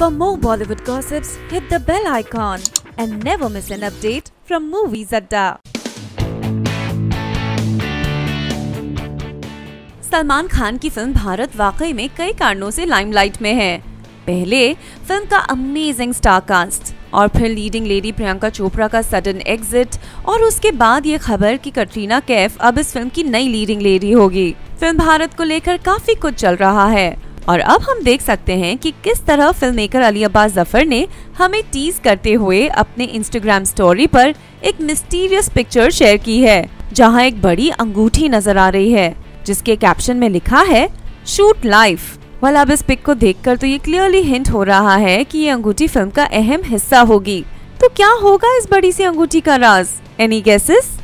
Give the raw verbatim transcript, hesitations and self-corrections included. For more Bollywood gossips, hit the bell icon and never miss an update from Moviez Adda. Salman Khan की film Bharat वाकई में कई कारणों से लाइमलाइट में है। पहले फिल्म का अमेजिंग स्टार कास्ट और फिर लीडिंग लेडी प्रियंका चोपड़ा का सडन एग्जिट और उसके बाद ये खबर कि कटरीना कैफ अब इस फिल्म की नई लीडिंग लेडी होगी। फिल्म भारत को लेकर काफी कुछ चल रहा है और अब हम देख सकते हैं कि किस तरह फिल्म मेकर अली अब्बास जफर ने हमें टीज करते हुए अपने इंस्टाग्राम स्टोरी पर एक मिस्टीरियस पिक्चर शेयर की है, जहां एक बड़ी अंगूठी नजर आ रही है जिसके कैप्शन में लिखा है शूट लाइफ। वाला अब इस पिक को देखकर तो ये क्लियरली हिंट हो रहा है कि ये अंगूठी फिल्म का अहम हिस्सा होगी। तो क्या होगा इस बड़ी सी अंगूठी का राज? Any guesses?